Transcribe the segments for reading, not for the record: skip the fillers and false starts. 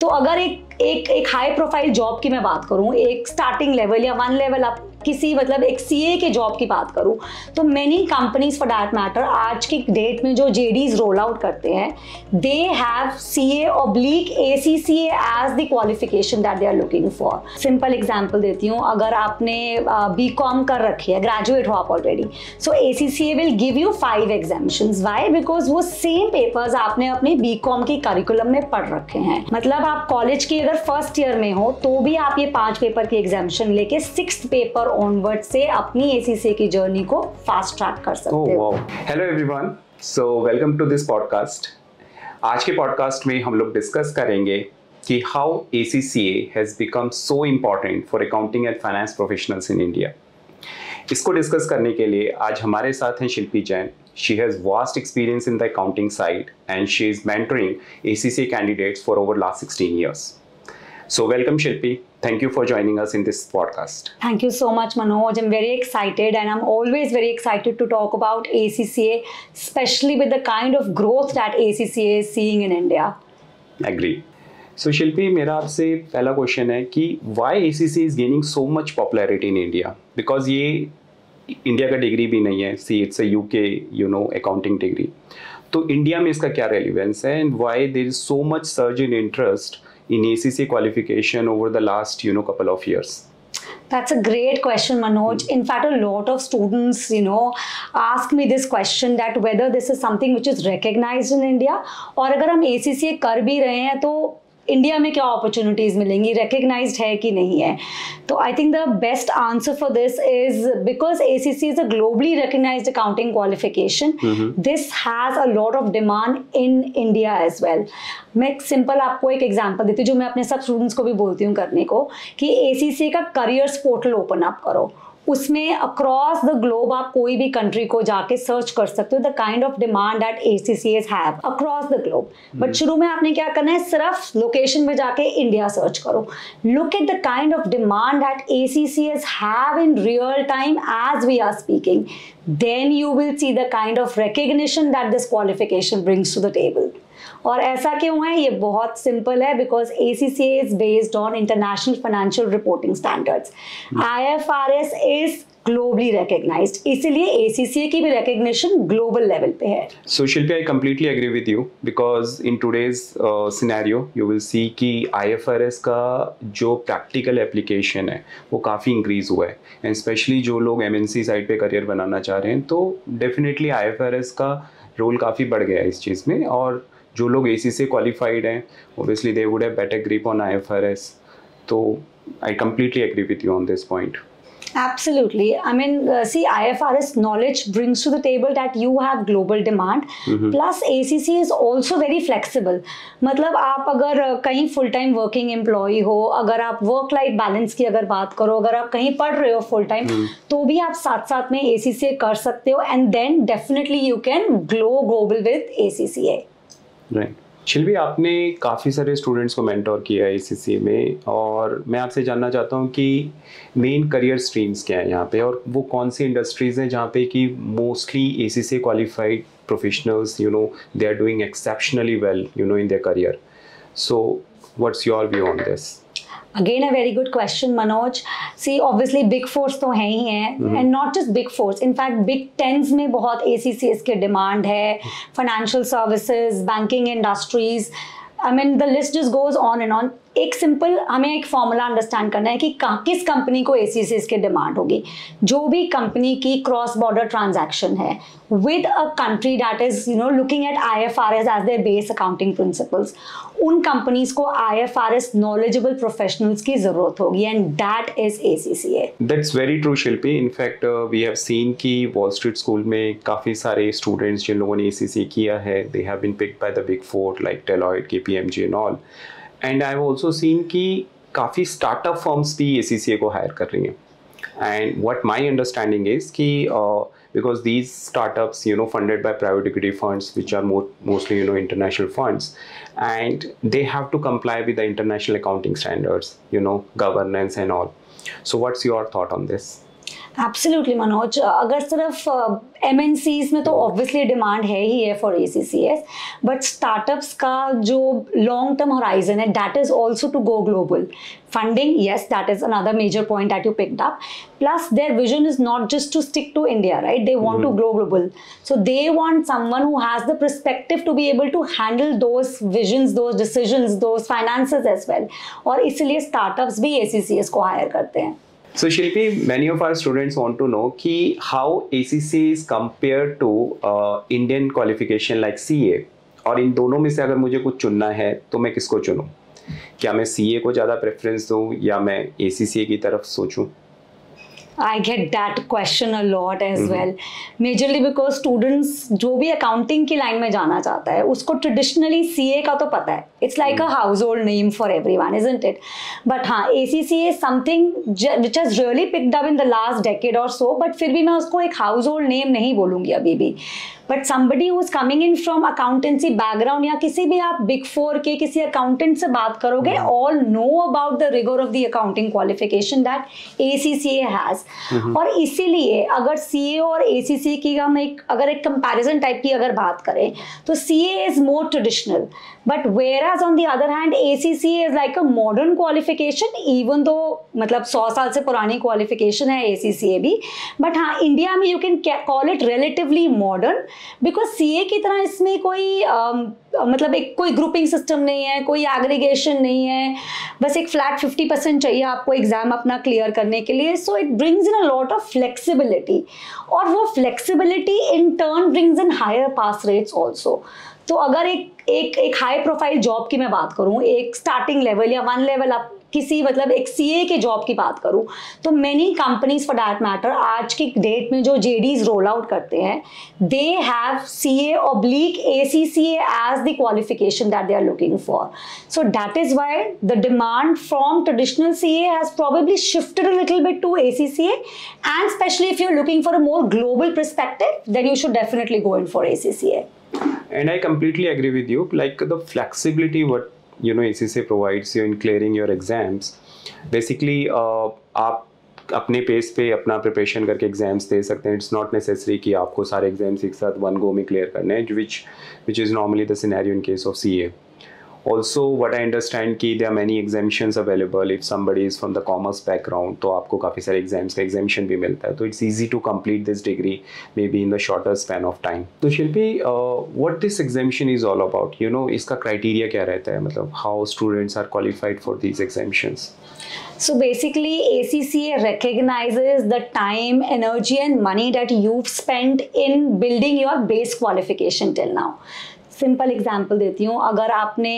तो अगर एक हाई प्रोफाइल जॉब की मैं बात करूं, एक स्टार्टिंग लेवल या वन लेवल आप किसी मतलब एक सीए के जॉब की बात करूं, तो many companies for that matter आज की डेट में जो जेडीज रोल आउट करते हैं, they have CA/ACCA as the qualification that they are looking for. Simple example देती हूँ, अगर आपने B.Com कर रखी है, ग्रेजुएट हो आप already, so ACCA will give you 5 examinations. Why? Because वो सेम पेपर्स आपने अपने B.Com की करिकुलम में पढ़ रखे हैं। मतलब आप कॉलेज के अगर फर्स्ट ईयर में हो तो भी आप ये 5 पेपर की एग्जामिशन लेके 6th पेपर ऑनवर्ड से अपनी ACCA की जर्नी को फास्ट ट्रैक कर सकते हो। Hello everyone, so welcome to this podcast. आज के पॉडकास्ट में हम लोग डिस्कस करेंगे कि how ACCA has become so important for accounting and finance professionals in India. इसको डिस्कस करने के लिए आज हमारे साथ हैं शिल्पी Jain. She has vast experience in the accounting side and she is mentoring ACCA candidates for over last 16 years. So welcome Shilpi. Thank you for joining us in this podcast. Thank you so much Manoj. I'm very excited and I'm always very excited to talk about ACCA, especially with the kind of growth that ACCA is seeing in India. Agree. So Shilpi, मेरा आपसे पहला question है कि why ACCA is gaining so much popularity in India? Because ये India का degree भी नहीं है, see it's a UK you know accounting degree, तो इंडिया में इसका क्या रेलिवेंस है and why there is so much surge in interest in ACCA qualification over the last you know couple of years? That's a great question, Manoj. In fact, a lot of students, you know, ask me this question that whether this is something which is recognized in India, और अगर हम ACCA कर भी रहे हैं तो India में क्या अपॉर्चुनिटीज़ मिलेंगी, रिकग्नाइज्ड है कि नहीं है। तो I think the best answer for this is because ACCA is a globally recognised accounting qualification, this has a lot of demand in India as well. मैं एक सिंपल आपको एक एग्जांपल देती हूँ जो मैं अपने सब स्टूडेंट्स को भी बोलती हूँ करने को, कि ACCA का करियर्स पोर्टल ओपन अप करो, उसमें अक्रॉस द ग्लोब आप कोई भी कंट्री को जाके सर्च कर सकते हो the kind of demand that ACCA have across the globe. But शुरू में आपने क्या करना है, सिर्फ लोकेशन में जाके इंडिया सर्च करो। Look at the kind of demand that ACCA have in real time as we are speaking, then you will see the kind of recognition that this qualification brings to the table. और ऐसा क्यों है? ये बहुत simple है, because ACCA is based on international financial reporting standards. IFRS is globally recognised, इसीलिए ACCA की भी रिकग्निशन ग्लोबल लेवल पे है। So Shilpi, I completely agree with you because in today's scenario you will see कि IFRS का जो practical application है वो काफ़ी इंक्रीज हुआ है, एंड स्पेशली जो लोग MNC साइड पे करियर बनाना चाह रहे हैं तो डेफिनेटली IFRS का रोल काफ़ी बढ़ गया है इस चीज़ में। और जो लोग ACCA क्वालिफाइड हैं obviously they would have better grip on IFRS। तो I completely agree with you on this point. Absolutely. I mean, see, IFRS knowledge brings to the table that you have global demand. Plus, ACCA is also very flexible. मतलब आप अगर कहीं full time working employee हो, अगर आप work life balance की अगर बात करो, अगर आप कहीं पढ़ रहे हो full time, तो भी आप साथ साथ में ACCA कर सकते हो, and then definitely you can grow global with ACCA. Right. शिल्पी, आपने काफ़ी सारे स्टूडेंट्स को मेंटोर किया है ACCA में, और मैं आपसे जानना चाहता हूँ कि मेन करियर स्ट्रीम्स क्या हैं यहाँ पे, और वो कौन सी इंडस्ट्रीज़ हैं जहाँ पे कि mostly ACCA qualified professionals you know they are doing exceptionally well you know in their career. So what's your view on this? Again, a very good question, Manoj. See, obviously, Big Four तो हैं ही हैं, and not just Big Four. In fact, Big Tens में बहुत ACCA के demand है, financial services, banking industries. I mean, the list just goes on and on. एक simple हमें एक फॉर्मूला अंडरस्टैंड करना है कि किस कंपनी को ACCA के डिमांड होगी। जो भी कंपनी की क्रॉस बॉर्डर ट्रांजैक्शन है with a country that is you know looking at IFRS as their base accounting principles, उन कंपनीज को IFRS नॉलेजेबल प्रोफेशनल्स की जरूरत होगी, and that is ACCA। That's very true Shilpi. In fact we have seen कि Wall Street school में काफ़ी सारे students जिन लोगों ने ACCA किया है, they have been picked by the big four like Deloitte, KPMG and all. And I have also seen कि काफ़ी स्टार्टअप फर्म्स भी ACCA को हायर कर रही हैं, and what my understanding is कि because these startups you know funded by private equity funds which are mostly you know international funds, and they have to comply with the international accounting standards, you know governance and all. So what's your thought on this? Absolutely Manoj, अगर सिर्फ MNCs में तो obviously demand है ही है for ACCS, but startups का जो long term horizon है that is also to go global. Funding, yes, that is another major point that you picked up. Plus, their vision is not just to stick to India, right? They want to go global. So they want someone who has the perspective to be able to handle those visions, those decisions, those finances as well. और इसलिए startups भी ACCS को hire करते हैं. So Shilpi, many of our students want to know कि how ACCA is compared to Indian qualification like CA. और इन दोनों में से अगर मुझे कुछ चुनना है, तो मैं किसको चुनूँ? क्या मैं CA को ज़्यादा प्रेफरेंस दूँ या मैं ACCA की तरफ सोचूँ? I get that question a lot as well. Majorly because students जो भी accounting की line में जाना चाहता है उसको traditionally CA का तो पता है. It's like a household name for everyone, isn't it? But हाँ, ACCA is something which has really picked up in the last decade or so. But फिर भी मैं उसको एक household name नहीं बोलूँगी अभी भी. But somebody who is coming in from accountancy background या किसी भी आप Big Four के किसी accountant से बात करोगे, all know about the rigor of the accounting qualification that ACCA has. और इसीलिए अगर CA और ACCA की हम अगर एक कंपैरिजन टाइप की अगर बात करें तो CA is more traditional, but whereas on the other hand ACCA is like a modern qualification, even though मतलब 100 साल से पुरानी क्वालिफिकेशन है ACCA भी, बट हाँ इंडिया में you can call it relatively modern because CA की तरह इसमें कोई मतलब एक कोई ग्रुपिंग सिस्टम नहीं है, कोई एग्रीगेशन नहीं है, बस एक फ्लैट 50% चाहिए आपको एग्जाम अपना क्लियर करने के लिए. So it brings in a lot of flexibility और वो flexibility in turn brings in higher pass rates also. तो अगर एक हाई प्रोफाइल जॉब की मैं बात करूँ, एक स्टार्टिंग लेवल या वन लेवल आप किसी मतलब एक CA के जॉब की बात करूं तो many companies for that matter आज की डेट में जो JDs रोल आउट करते हैं they have CA/ACCA as the qualification that they are looking for. So that is why the demand from traditional CA has probably shifted a little bit to ACCA, and specially if you are looking for a more global perspective then you should definitely go in for ACCA. And I completely agree with you, like the flexibility what you know ACCA provides you in clearing your exams. Basically आप अपने pace पे अपना preparation करके exams दे सकते हैं. It's not necessary कि आपको सारे एग्जाम्स एक साथ वन गो में क्लियर करने हैं, which is normally the scenario in case of CA. Also what I understand कि there are many exemptions available. If somebody is from the commerce background तो आपको काफ़ी सारे एग्जाम्स का एग्जामिशन भी मिलता है, तो it's easy to complete this degree may be in the shorter span of time. तो Shilpi, what this एग्जामिशन is all about, you know इसका क्राइटेरिया क्या रहता है, मतलब how students are qualified for these एग्जामिशंस? So basically, ACCA recognizes the time, energy and money that you've spent in building your base qualification till now. Simple example देती हूँ, अगर आपने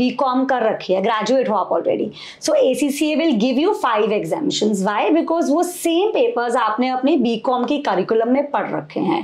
B.Com कर रखी है, ग्रेजुएट हो आप already, so ACCA will give you 5 exemptions. Why? Because वो सेम पेपर्स आपने अपने B.Com की करिकुलम में पढ़ रखे हैं.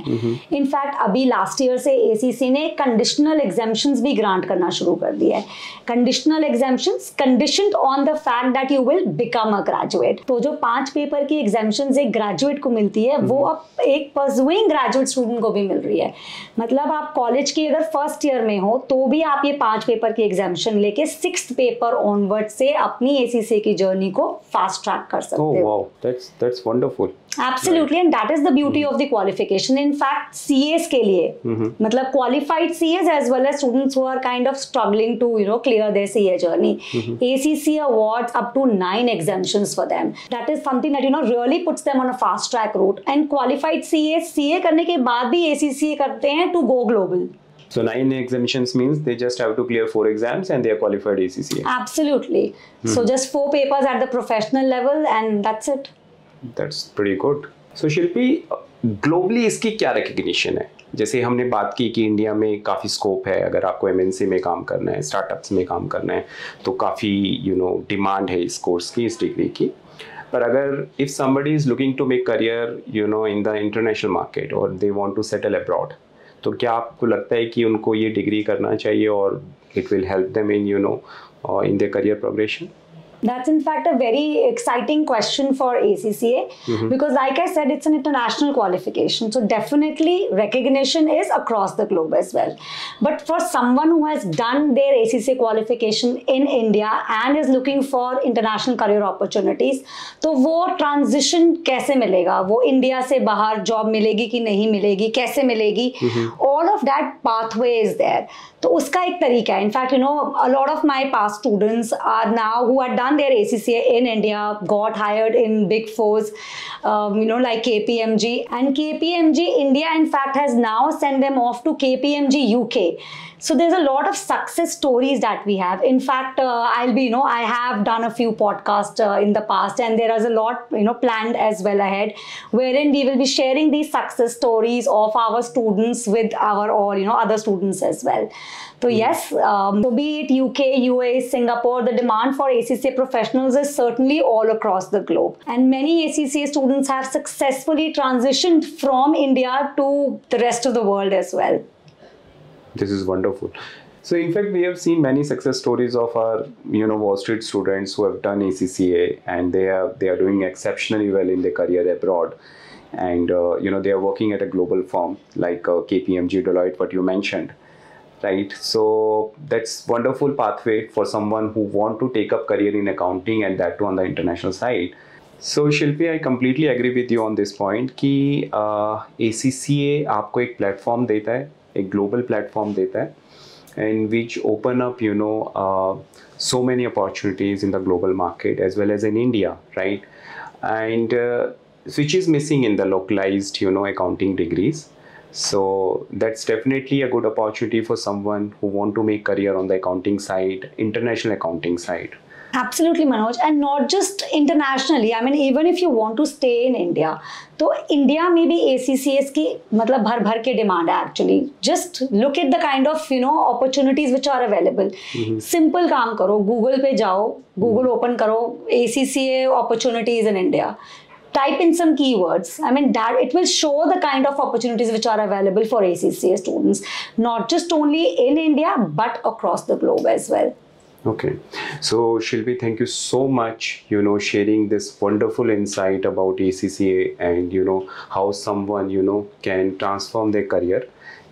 इनफैक्ट अभी लास्ट ईयर से ACCA ने कंडीशनल एग्जामिशंस भी ग्रांट करना शुरू कर दिया है. Conditional एग्जामिशंस conditioned on the fact that you will become a graduate. तो जो 5 पेपर की एग्जामिशंस एक ग्रेजुएट को मिलती है वो अब एक परसुइंग ग्रेजुएट स्टूडेंट को भी मिल रही है. मतलब आप कॉलेज की अगर फर्स्ट ईयर में हो तो भी आप ये 5 पेपर की एग्जामिशन लेके 6th पेपर ऑनवर्ड से अपनी ACCA की जर्नी को फास्ट ट्रैक कर सकते हो. Wow, that's wonderful. Absolutely, and that is the beauty of the qualification. In fact, CAs के लिए मतलब qualified CAs as well as students who are kind of struggling to clear their CA journey, ACCA awards up to 9 exemptions for them. That is something that really puts them on a fast track route. And qualified CAs CA करने के बाद भी ACCA करते हैं to go global. So 9 exemptions means they just have to clear 4 exams and they are qualified ACCA. Absolutely. So just 4 papers at the professional level and that's it. That's pretty good. So Shilpi, globally इसकी क्या recognition है? जैसे हमने बात की कि India में काफ़ी स्कोप है, अगर आपको MNC में काम करना है, स्टार्टअप्स में काम करना है तो काफ़ी डिमांड है इस कोर्स की, इस डिग्री की. पर अगर if somebody is looking to make career in the international market or they want to settle abroad, तो क्या आपको लगता है कि उनको ये डिग्री करना चाहिए और it will help them in in their career progression? That's in fact a very exciting question for ACCA because like I said, it's an international qualification. So definitely recognition is across the globe as well. But for someone who has done their ACCA qualification in India and is looking for international career opportunities, तो वो transition कैसे मिलेगा? वो India से बाहर job मिलेगी कि नहीं मिलेगी? कैसे मिलेगी? All of that pathway is there. तो उसका एक तरीका है. In fact, you know, a lot of my past students are now who are done their ACCA in India, got hired in Big Fours, you know, like KPMG. And KPMG India, in fact, has now sent them off to KPMG UK. So there's a lot of success stories that we have. In fact, I have done a few podcasts in the past, and there is a lot, you know, planned as well ahead, wherein we will be sharing these success stories of our students with our all, you know, other students as well. So yes, so be it UK, UAE, Singapore, the demand for ACCA professionals is certainly all across the globe. And many ACCA students have successfully transitioned from India to the rest of the world as well. This is wonderful. So in fact, we have seen many success stories of our, you know, Wall Street students who have done ACCA and they are doing exceptionally well in their career abroad. And, you know, they are working at a global firm like KPMG, Deloitte, what you mentioned. Right. So that's wonderful pathway for someone who want to take up career in accounting and that too on the international side. So Shilpi, I completely agree with you on this point कि ACCA आपको एक platform देता है, एक global platform देता है, and which open up, you know, so many opportunities in the global market as well as in India, right? And which is missing in the localized, you know, accounting degrees. So that's definitely a good opportunity for someone who want to make career on the accounting side, international accounting side. Absolutely, Manoj, and not just internationally. I mean, even if you want to stay in India, तो India में भी ACCAs की मतलब भर के demand है actually. Just look at the kind of, you know, opportunities which are available. Simple काम करो, Google पे जाओ, Google open करो, ACCA opportunities in India. Type in some keywords. I mean, that it will show the kind of opportunities which are available for ACCA students, not just only in India, but across the globe as well. Okay. So, Shilpi, thank you so much, you know, sharing this wonderful insight about ACCA and, you know, how someone, you know, can transform their career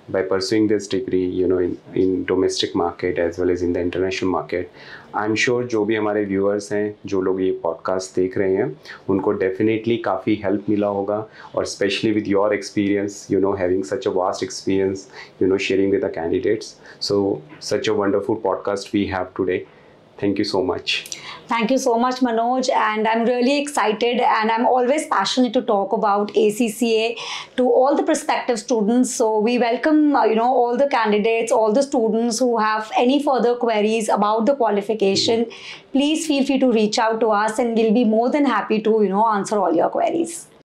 by pursuing this degree, you know, in domestic market as well as in the international market. I'm sure जो भी हमारे viewers हैं, जो लोग ये podcast देख रहे हैं, उनको definitely काफ़ी help मिला होगा और especially with your experience, you know, having such a vast experience, you know, sharing with the candidates. So such a wonderful podcast we have today. Thank you so much. Thank you so much, Manoj, and I'm really excited and I'm always passionate to talk about ACCA to all the prospective students. So we welcome, you know, all the candidates, all the students who have any further queries about the qualification. Please feel free to reach out to us and we'll be more than happy to, you know, answer all your queries.